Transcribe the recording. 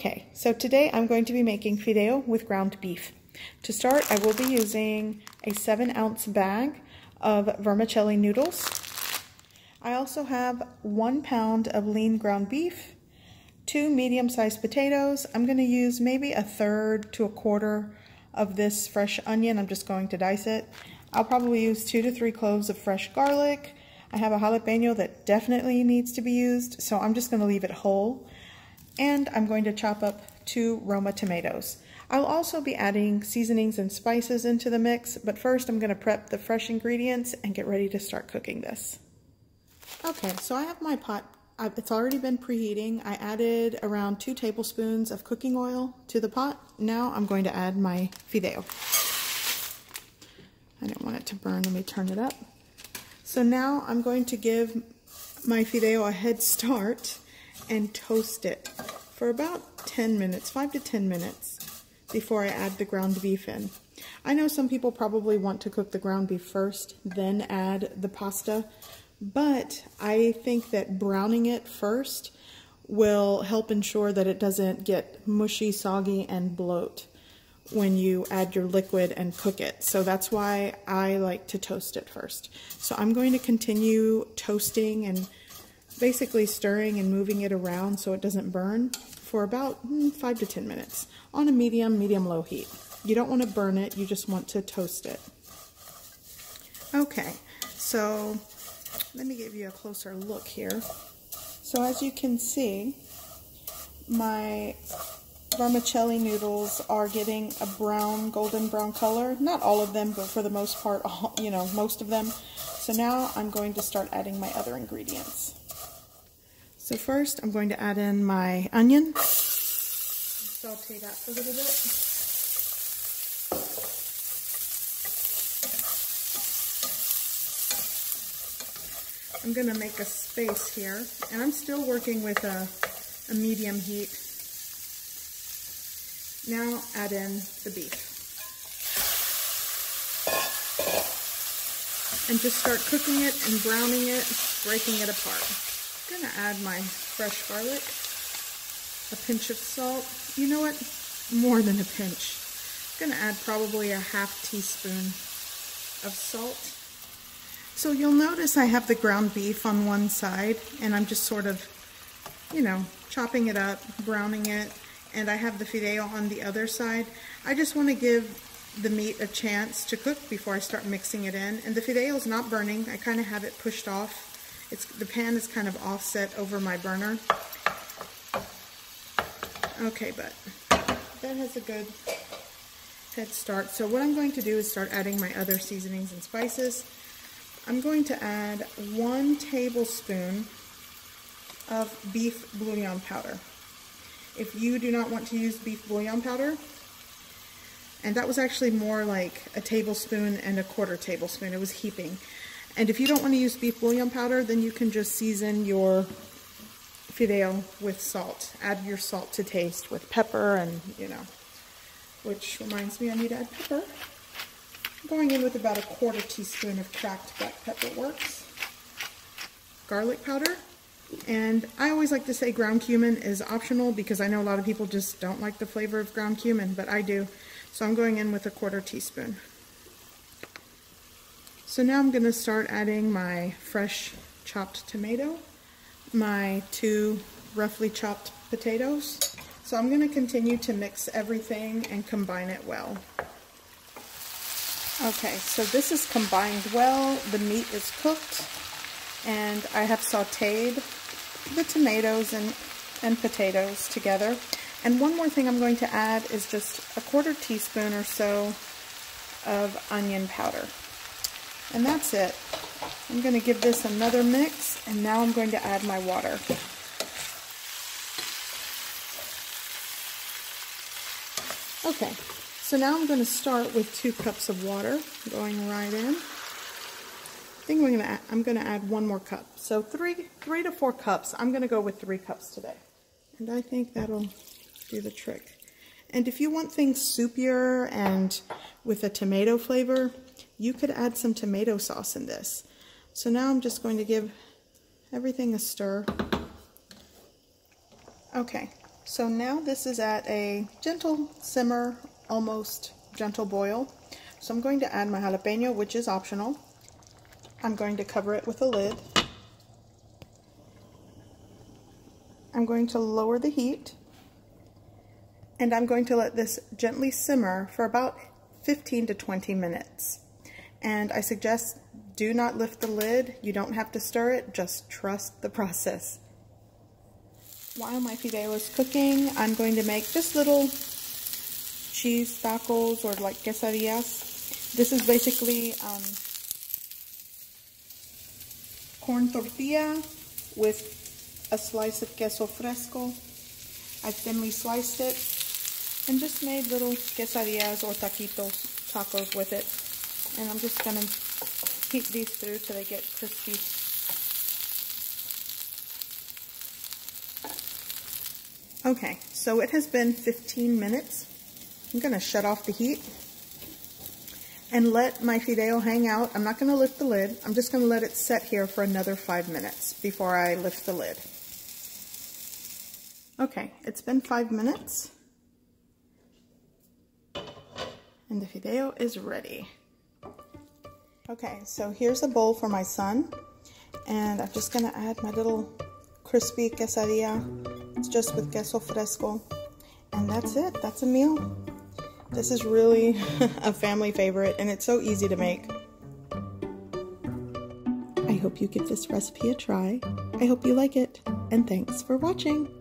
Okay, so today I'm going to be making fideo with ground beef. To start, I will be using a 7-ounce bag of vermicelli noodles. I also have 1 pound of lean ground beef, 2 medium-sized potatoes. I'm going to use maybe a third to a quarter of this fresh onion. I'm just going to dice it. I'll probably use 2 to 3 cloves of fresh garlic. I have a jalapeño that definitely needs to be used, so I'm just going to leave it whole. And I'm going to chop up 2 Roma tomatoes. I'll also be adding seasonings and spices into the mix, but first I'm going to prep the fresh ingredients and get ready to start cooking this. Okay, so I have my pot. It's already been preheating. I added around 2 tablespoons of cooking oil to the pot. Now I'm going to add my fideo. I don't want it to burn. Let me turn it up. So now I'm going to give my fideo a head start and toast it for about 10 minutes, 5 to 10 minutes before I add the ground beef in. I know some people probably want to cook the ground beef first, then add the pasta, but I think that browning it first will help ensure that it doesn't get mushy, soggy, and bloat when you add your liquid and cook it. So that's why I like to toast it first. So I'm going to continue toasting and basically stirring and moving it around so it doesn't burn for about 5 to 10 minutes on a medium-low heat. You don't want to burn it, you just want to toast it. Okay, so let me give you a closer look here. So as you can see, my vermicelli noodles are getting a brown, golden brown color. Not all of them, but for the most part, most of them. So now I'm going to start adding my other ingredients. So first, I'm going to add in my onion. Saute that for a little bit. I'm going to make a space here, and I'm still working with a medium heat. Now add in the beef. And just start cooking it and browning it, breaking it apart. I'm going to add my fresh garlic, a pinch of salt. You know what? More than a pinch. I'm going to add probably a half teaspoon of salt. So you'll notice I have the ground beef on one side, and I'm just sort of, chopping it up, browning it, and I have the fideo on the other side. I just want to give the meat a chance to cook before I start mixing it in, and the fideo is not burning. I kind of have it pushed off. The pan is kind of offset over my burner. Okay, but that has a good head start. So what I'm going to do is start adding my other seasonings and spices. I'm going to add 1 tablespoon of beef bouillon powder. If you do not want to use beef bouillon powder, and that was actually more like a tablespoon and a quarter tablespoon, it was heaping. And if you don't want to use beef bouillon powder, then you can just season your fideo with salt. Add your salt to taste with pepper and, which reminds me I need to add pepper. Going in with about a quarter teaspoon of cracked black pepper works, garlic powder, and I always like to say ground cumin is optional because I know a lot of people just don't like the flavor of ground cumin, but I do. So I'm going in with a quarter teaspoon. So now I'm going to start adding my fresh chopped tomato, my 2 roughly chopped potatoes. So I'm going to continue to mix everything and combine it well. Okay, so this is combined well, the meat is cooked, and I have sauteed the tomatoes and potatoes together. And one more thing I'm going to add is just a quarter teaspoon or so of onion powder. And that's it. I'm going to give this another mix, and now I'm going to add my water. Okay. So now I'm going to start with 2 cups of water going right in. I think I'm going to add 1 more cup. So three to 4 cups. I'm going to go with 3 cups today. And I think that'll do the trick. And if you want things soupier and with a tomato flavor, you could add some tomato sauce in this. So now I'm just going to give everything a stir. Okay. So now this is at a gentle simmer, almost gentle boil. So I'm going to add my jalapeño, which is optional. I'm going to cover it with a lid. I'm going to lower the heat, and I'm going to let this gently simmer for about 15 to 20 minutes. And I suggest do not lift the lid. You don't have to stir it, just trust the process. While my fideo is cooking, I'm going to make just little cheese tacos, or like quesadillas. This is basically corn tortilla with a slice of queso fresco. I thinly sliced it and just made little quesadillas or tacos with it. And I'm just gonna heat these through till they get crispy. Okay, so it has been 15 minutes. I'm gonna shut off the heat and let my fideo hang out. I'm not gonna lift the lid. I'm just gonna let it set here for another 5 minutes before I lift the lid. Okay, it's been 5 minutes. And the fideo is ready. Okay, so here's a bowl for my son, and I'm just gonna add my little crispy quesadilla. It's just with queso fresco, and that's it, that's a meal. This is really a family favorite, and it's so easy to make. I hope you give this recipe a try. I hope you like it, and thanks for watching.